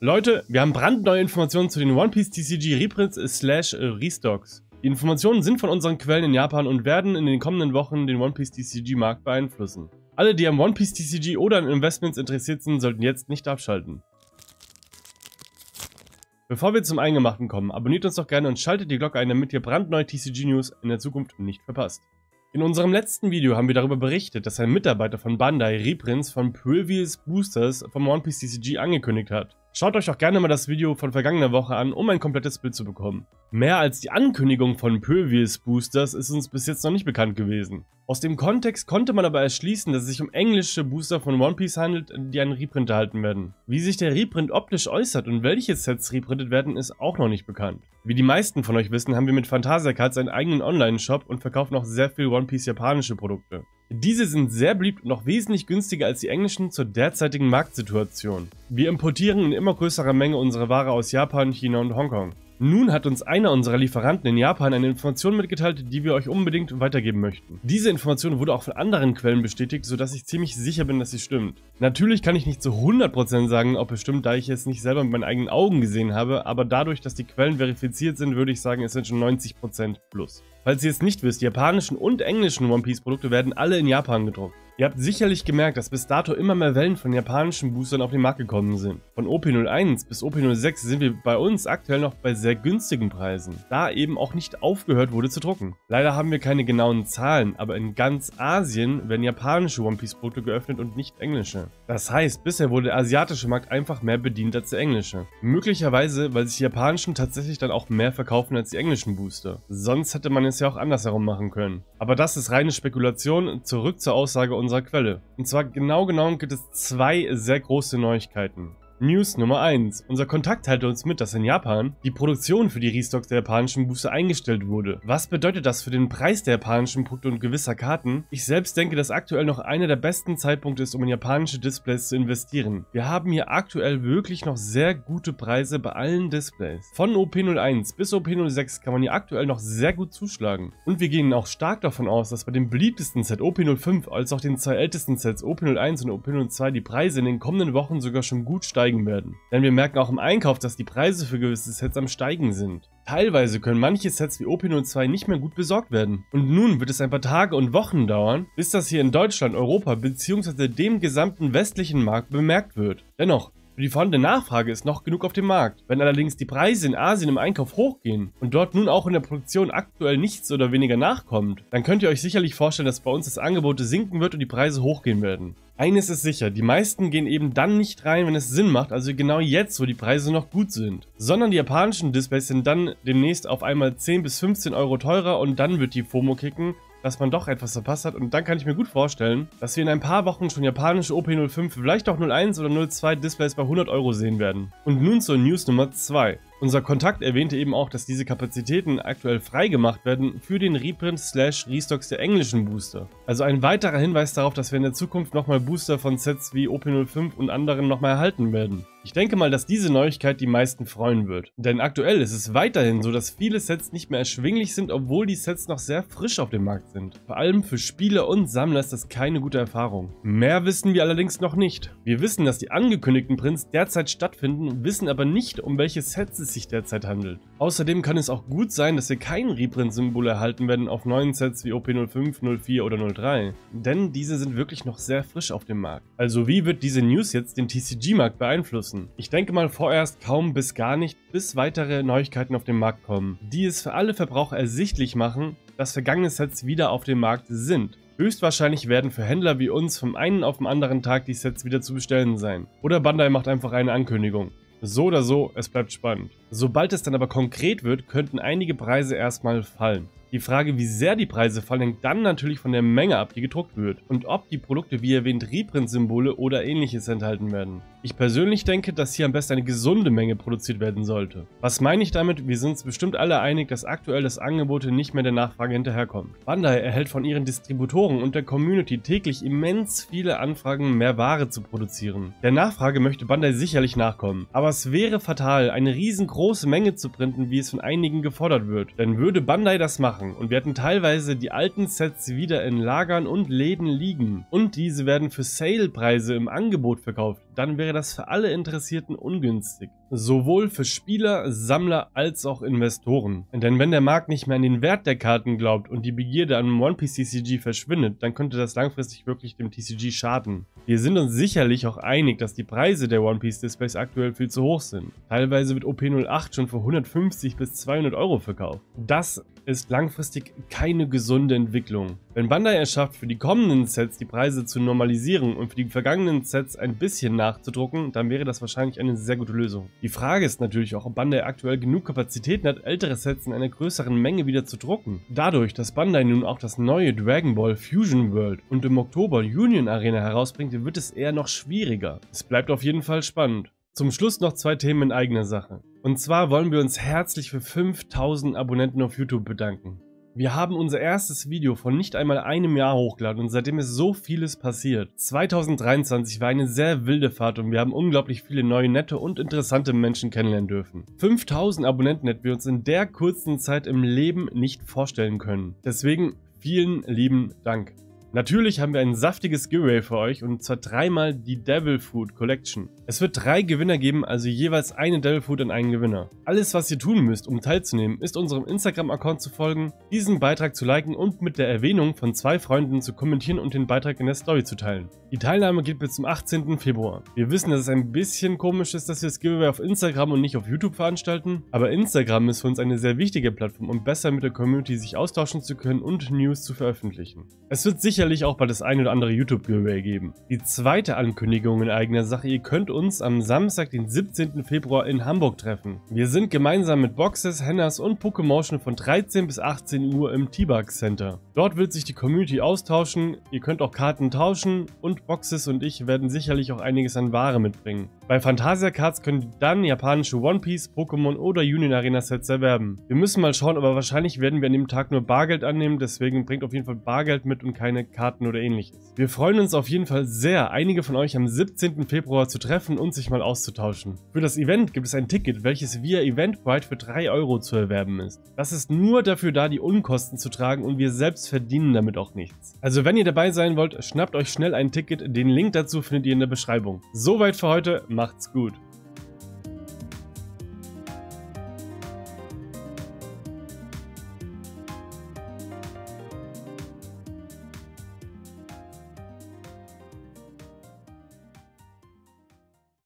Leute, wir haben brandneue Informationen zu den One Piece TCG Reprints / Restocks. Die Informationen sind von unseren Quellen in Japan und werden in den kommenden Wochen den One Piece TCG Markt beeinflussen. Alle, die am One Piece TCG oder an Investments interessiert sind, sollten jetzt nicht abschalten. Bevor wir zum Eingemachten kommen, abonniert uns doch gerne und schaltet die Glocke ein, damit ihr brandneue TCG News in der Zukunft nicht verpasst. In unserem letzten Video haben wir darüber berichtet, dass ein Mitarbeiter von Bandai Reprints von Previous Boosters vom One Piece TCG angekündigt hat. Schaut euch auch gerne mal das Video von vergangener Woche an, um ein komplettes Bild zu bekommen. Mehr als die Ankündigung von Previous Boosters ist uns bis jetzt noch nicht bekannt gewesen. Aus dem Kontext konnte man aber erschließen, dass es sich um englische Booster von One Piece handelt, die einen Reprint erhalten werden. Wie sich der Reprint optisch äußert und welche Sets reprintet werden, ist auch noch nicht bekannt. Wie die meisten von euch wissen, haben wir mit FantasiaCards einen eigenen Online-Shop und verkaufen auch sehr viel One Piece japanische Produkte. Diese sind sehr beliebt und noch wesentlich günstiger als die englischen zur derzeitigen Marktsituation. Wir importieren in immer größerer Menge unsere Ware aus Japan, China und Hongkong. Nun hat uns einer unserer Lieferanten in Japan eine Information mitgeteilt, die wir euch unbedingt weitergeben möchten. Diese Information wurde auch von anderen Quellen bestätigt, sodass ich ziemlich sicher bin, dass sie stimmt. Natürlich kann ich nicht zu 100% sagen, ob es stimmt, da ich es nicht selber mit meinen eigenen Augen gesehen habe, aber dadurch, dass die Quellen verifiziert sind, würde ich sagen, es sind schon 90% plus. Falls ihr es nicht wisst, die japanischen und englischen One Piece Produkte werden alle in Japan gedruckt. Ihr habt sicherlich gemerkt, dass bis dato immer mehr Wellen von japanischen Boostern auf den Markt gekommen sind. Von OP01 bis OP06 sind wir bei uns aktuell noch bei sehr günstigen Preisen, da eben auch nicht aufgehört wurde zu drucken. Leider haben wir keine genauen Zahlen, aber in ganz Asien werden japanische One Piece Produkte geöffnet und nicht englische. Das heißt, bisher wurde der asiatische Markt einfach mehr bedient als der englische. Möglicherweise, weil sich die japanischen tatsächlich dann auch mehr verkaufen als die englischen Booster. Sonst hätte man es ja auch andersherum machen können. Aber das ist reine Spekulation, zurück zur Aussage unserer Quelle. Und zwar genau gibt es zwei sehr große Neuigkeiten. News Nummer 1. Unser Kontakt teilte uns mit, dass in Japan die Produktion für die Restocks der japanischen Booster eingestellt wurde. Was bedeutet das für den Preis der japanischen Produkte und gewisser Karten? Ich selbst denke, dass aktuell noch einer der besten Zeitpunkte ist, um in japanische Displays zu investieren. Wir haben hier aktuell wirklich noch sehr gute Preise bei allen Displays. Von OP01 bis OP06 kann man hier aktuell noch sehr gut zuschlagen. Und wir gehen auch stark davon aus, dass bei dem beliebtesten Set OP05 als auch den zwei ältesten Sets OP01 und OP02 die Preise in den kommenden Wochen sogar schon gut steigen werden. Denn wir merken auch im Einkauf, dass die Preise für gewisse Sets am Steigen sind. Teilweise können manche Sets wie OP02 nicht mehr gut besorgt werden. Und nun wird es ein paar Tage und Wochen dauern, bis das hier in Deutschland, Europa bzw. dem gesamten westlichen Markt bemerkt wird. Dennoch, für die vorhandene Nachfrage ist noch genug auf dem Markt. Wenn allerdings die Preise in Asien im Einkauf hochgehen und dort nun auch in der Produktion aktuell nichts oder weniger nachkommt, dann könnt ihr euch sicherlich vorstellen, dass bei uns das Angebot sinken wird und die Preise hochgehen werden. Eines ist sicher, die meisten gehen eben dann nicht rein, wenn es Sinn macht, also genau jetzt, wo die Preise noch gut sind. Sondern die japanischen Displays sind dann demnächst auf einmal 10 bis 15 Euro teurer und dann wird die FOMO kicken, dass man doch etwas verpasst hat, und dann kann ich mir gut vorstellen, dass wir in ein paar Wochen schon japanische OP05, vielleicht auch 01 oder 02 Displays bei 100 Euro sehen werden. Und nun zur News Nummer 2. Unser Kontakt erwähnte eben auch, dass diese Kapazitäten aktuell freigemacht werden für den Reprint / Restocks der englischen Booster. Also ein weiterer Hinweis darauf, dass wir in der Zukunft nochmal Booster von Sets wie OP05 und anderen nochmal erhalten werden. Ich denke mal, dass diese Neuigkeit die meisten freuen wird. Denn aktuell ist es weiterhin so, dass viele Sets nicht mehr erschwinglich sind, obwohl die Sets noch sehr frisch auf dem Markt sind. Vor allem für Spieler und Sammler ist das keine gute Erfahrung. Mehr wissen wir allerdings noch nicht. Wir wissen, dass die angekündigten Prints derzeit stattfinden, wissen aber nicht, um welche Sets es sich derzeit handelt. Außerdem kann es auch gut sein, dass wir kein Reprint-Symbol erhalten werden auf neuen Sets wie OP05, 04 oder 03, denn diese sind wirklich noch sehr frisch auf dem Markt. Also wie wird diese News jetzt den TCG-Markt beeinflussen? Ich denke mal vorerst kaum bis gar nicht, bis weitere Neuigkeiten auf den Markt kommen, die es für alle Verbraucher ersichtlich machen, dass vergangene Sets wieder auf dem Markt sind. Höchstwahrscheinlich werden für Händler wie uns vom einen auf den anderen Tag die Sets wieder zu bestellen sein. Oder Bandai macht einfach eine Ankündigung. So oder so, es bleibt spannend. Sobald es dann aber konkret wird, könnten einige Preise erstmal fallen. Die Frage, wie sehr die Preise fallen, hängt dann natürlich von der Menge ab, die gedruckt wird, und ob die Produkte, wie erwähnt, Reprint-Symbole oder ähnliches enthalten werden. Ich persönlich denke, dass hier am besten eine gesunde Menge produziert werden sollte. Was meine ich damit? Wir sind uns bestimmt alle einig, dass aktuell das Angebot nicht mehr der Nachfrage hinterherkommt. Bandai erhält von ihren Distributoren und der Community täglich immens viele Anfragen, mehr Ware zu produzieren. Der Nachfrage möchte Bandai sicherlich nachkommen, aber es wäre fatal, eine riesengroße Menge zu printen, wie es von einigen gefordert wird. Denn würde Bandai das machen, und wir hatten teilweise die alten Sets wieder in Lagern und Läden liegen, und diese werden für Sale-Preise im Angebot verkauft, dann wäre das für alle Interessierten ungünstig. Sowohl für Spieler, Sammler als auch Investoren. Denn wenn der Markt nicht mehr an den Wert der Karten glaubt und die Begierde an One Piece TCG verschwindet, dann könnte das langfristig wirklich dem TCG schaden. Wir sind uns sicherlich auch einig, dass die Preise der One Piece Displays aktuell viel zu hoch sind. Teilweise wird OP08 schon für 150 bis 200 Euro verkauft. Das ist langfristig keine gesunde Entwicklung. Wenn Bandai es schafft, für die kommenden Sets die Preise zu normalisieren und für die vergangenen Sets ein bisschen nachzudrucken, dann wäre das wahrscheinlich eine sehr gute Lösung. Die Frage ist natürlich auch, ob Bandai aktuell genug Kapazitäten hat, ältere Sets in einer größeren Menge wieder zu drucken. Dadurch, dass Bandai nun auch das neue Dragon Ball Fusion World und im Oktober Union Arena herausbringt, wird es eher noch schwieriger. Es bleibt auf jeden Fall spannend. Zum Schluss noch zwei Themen in eigener Sache. Und zwar wollen wir uns herzlich für 5000 Abonnenten auf YouTube bedanken. Wir haben unser erstes Video von nicht einmal einem Jahr hochgeladen und seitdem ist so vieles passiert. 2023 war eine sehr wilde Fahrt und wir haben unglaublich viele neue, nette und interessante Menschen kennenlernen dürfen. 5000 Abonnenten hätten wir uns in der kurzen Zeit im Leben nicht vorstellen können. Deswegen vielen lieben Dank. Natürlich haben wir ein saftiges Giveaway für euch und zwar dreimal die Devil Fruit Collection. Es wird 3 Gewinner geben, also jeweils eine Devil Fruit an einen Gewinner. Alles, was ihr tun müsst, um teilzunehmen, ist unserem Instagram-Account zu folgen, diesen Beitrag zu liken und mit der Erwähnung von 2 Freunden zu kommentieren und den Beitrag in der Story zu teilen. Die Teilnahme geht bis zum 18. Februar. Wir wissen, dass es ein bisschen komisch ist, dass wir das Giveaway auf Instagram und nicht auf YouTube veranstalten, aber Instagram ist für uns eine sehr wichtige Plattform, um besser mit der Community sich austauschen zu können und News zu veröffentlichen. Es wird sicher auch bald das ein oder andere YouTube-Giveaway geben. Die zweite Ankündigung in eigener Sache: Ihr könnt uns am Samstag, den 17. Februar in Hamburg treffen. Wir sind gemeinsam mit Boxes, Hennas und Pokémotion von 13 bis 18 Uhr im T-Bug Center. Dort wird sich die Community austauschen, ihr könnt auch Karten tauschen und Boxes und ich werden sicherlich auch einiges an Ware mitbringen. Bei FantasiaCards könnt ihr dann japanische One Piece, Pokémon oder Union Arena Sets erwerben. Wir müssen mal schauen, aber wahrscheinlich werden wir an dem Tag nur Bargeld annehmen, deswegen bringt auf jeden Fall Bargeld mit und keine Karten oder ähnliches. Wir freuen uns auf jeden Fall sehr, einige von euch am 17. Februar zu treffen und sich mal auszutauschen. Für das Event gibt es ein Ticket, welches via Eventbrite für 3 Euro zu erwerben ist. Das ist nur dafür da, die Unkosten zu tragen und wir selbst verdienen damit auch nichts. Also wenn ihr dabei sein wollt, schnappt euch schnell ein Ticket, den Link dazu findet ihr in der Beschreibung. Soweit für heute, macht's gut!